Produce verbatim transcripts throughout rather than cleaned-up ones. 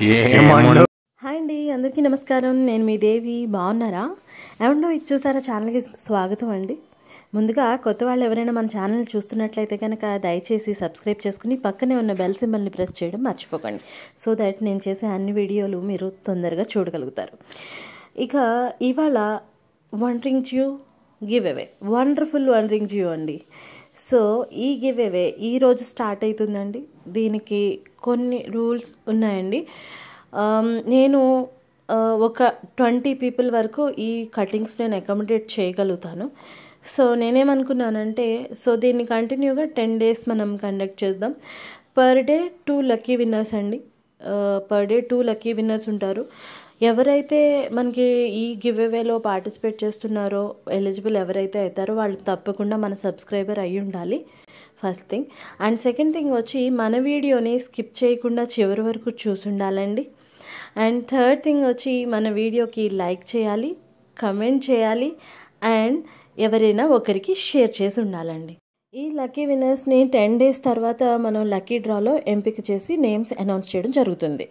हाय अंडी अंदरिकी नमस्कारम नेनु मी देवी बागुन्नारा एवंडो इच्चु सारा चैनल की स्वागतम अंडी। ముందుగా కొత్త వాళ్ళు ఎవరైనా మన ఛానల్ చూస్తున్నట్లయితే కనుక దయచేసి సబ్స్క్రైబ్ చేసుకుని పక్కనే ఉన్న బెల్ సింబల్ని ప్రెస్ చేయడం మర్చిపోకండి, సో దట్ నేను చేసే అన్ని వీడియోలు మీరు తొందరగా చూడగలుగుతారు। ఇక ఇవాళ వన్ రింగ్ జ్యూ give away, wonderful one ring జ్యూ అండి। సో ఈ గివ్ అవే ఈ రోజు స్టార్ట్ అవుతుందండి। దీనికి కొన్ని రూల్స్ ఉన్నాయండి। నేను ఒక ట్వంటీ పీపుల్ వరకు ఈ కటింగ్స్ నేను అకామిడేట్ చేయగలుగుతాను। సో నేనేమనుకున్నానంటే సో దీన్ని కంటిన్యూగా టెన్ డేస్ మనం కండక్ట్ చేద్దాం। Per day two lucky winners అండి, per day two lucky winners ఉంటారు। ఎవరైతే మనకి ఈ గివ్ అవేలో పార్టిసిపేట్ చేస్తున్నారో, ఎలిజిబుల్ ఎవరైతే అవుతారో వాళ్ళు తప్పకుండా మన సబ్స్క్రైబర్ అయ్యి ఉండాలి, first thing. And second thing వచ్చి మన వీడియోని స్కిప్ చేయకుండా చివరి వరకు చూసి ఉండాలండి। అండ్ థర్డ్ థింగ్ వచ్చి మన వీడియోకి లైక్ చేయాలి, కమెంట్ చేయాలి, అండ్ ఎవరైనా ఒకరికి షేర్ చేసి ఉండాలండి। ఈ లక్కీ విన్నర్స్ని టెన్ డేస్ తర్వాత మనం లక్కీ డ్రాలో ఎంపిక చేసి నేమ్స్ అనౌన్స్ చేయడం జరుగుతుంది।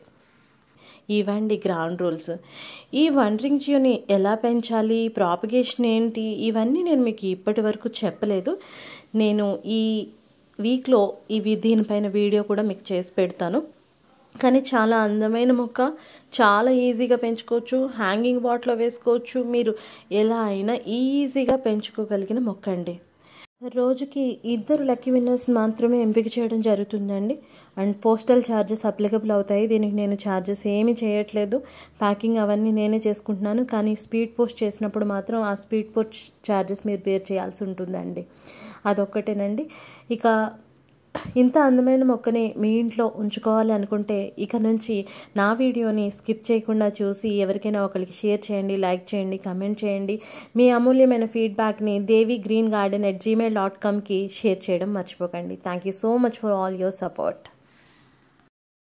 ఇవండి గ్రౌండ్ రూల్స్। ఈ వండరింగ్ జ్యూని ఎలా పెంచాలి, ప్రాపగేషన్ ఏంటి, ఇవన్నీ నేను మీకు ఇప్పటి వరకు చెప్పలేదు। నేను ఈ వీక్లో ఇవి దీనిపైన వీడియో కూడా మీకు చేసి పెడతాను। కానీ చాలా అందమైన మొక్క, చాలా ఈజీగా పెంచుకోవచ్చు, హ్యాంగింగ్ బాట్లో వేసుకోవచ్చు, మీరు ఎలా అయినా ఈజీగా పెంచుకోగలిగిన మొక్క అండి। రోజుకి ఇద్దరు లక్కీ విన్నర్స్ మాత్రమే ఎంపిక చేయడం జరుగుతుందండి। అండ్ పోస్టల్ ఛార్జెస్ అప్లికబుల్ అవుతాయి, దీనికి నేను ఛార్జెస్ ఏమీ చేయట్లేదు, ప్యాకింగ్ అవన్నీ నేనే చేసుకుంటున్నాను। కానీ స్పీడ్ పోస్ట్ చేసినప్పుడు మాత్రం ఆ స్పీడ్ పోస్ట్ ఛార్జెస్ మీరు బేర్ చేయాల్సి ఉంటుందండి, అదొక్కటేనండి। ఇక ఇంత అందమైన మొక్కని మీ ఇంట్లో ఉంచుకోవాలి అనుకుంటే ఇక నుంచి నా వీడియోని స్కిప్ చేయకుండా చూసి ఎవరికైనా ఒకరికి షేర్ చేయండి, లైక్ చేయండి, కమెంట్ చేయండి। మీ అమూల్యమైన ఫీడ్బ్యాక్ని Devi green garden at Gmail dot కామ్కి షేర్ చేయడం మర్చిపోకండి। Thank you so much for all your support.